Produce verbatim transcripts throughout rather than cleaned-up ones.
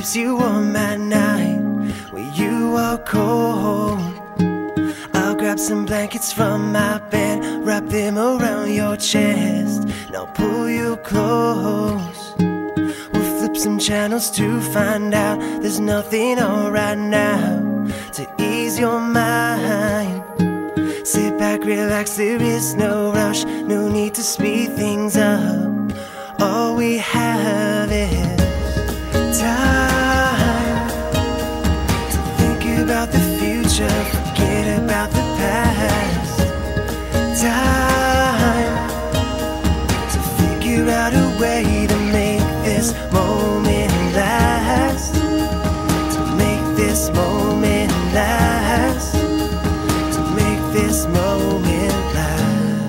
keeps you warm at night when you are cold. I'll grab some blankets from my bed, wrap them around your chest, and I'll pull you close. We'll flip some channels to find out there's nothing on right now to ease your mind. Sit back, relax, there is no rush, no need to speed things up. All we have is time to think about the future, forget about the past. Time to figure out a way to make this moment last. To make this moment last. To make this moment last.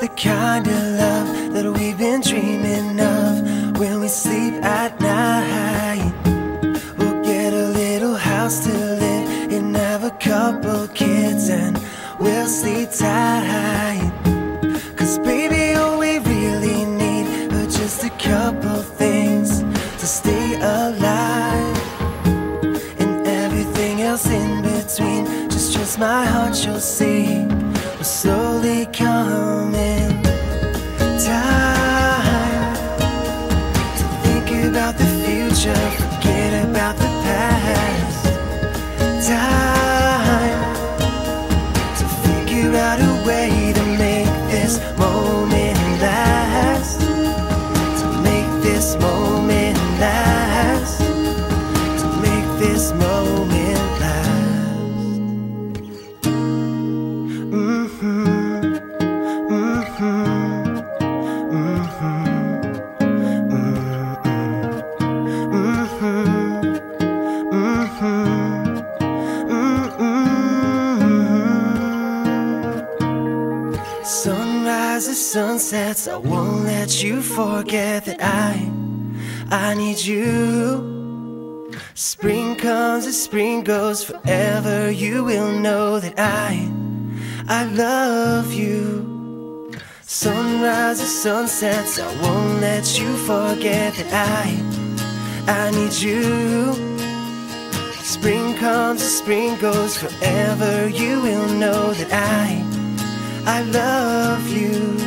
The kind of love that we've been dreaming of. When we sleep at night, we'll get a little house to live in, have a couple kids, and we'll sleep tight. Cause baby, all we really need are just a couple things to stay alive, and everything else in between. Just trust my heart, you'll see, we're slowly coming. Time to think about the future, forget about the past. Time to figure out a way to make this moment last. To make this moment last. To make this moment last. Sunsets, I won't let you forget that I, I need you. Spring comes and spring goes, forever you will know that I, I love you. Sunrises, sunsets, I won't let you forget that I, I need you. Spring comes and spring goes, forever you will know that I, I love you.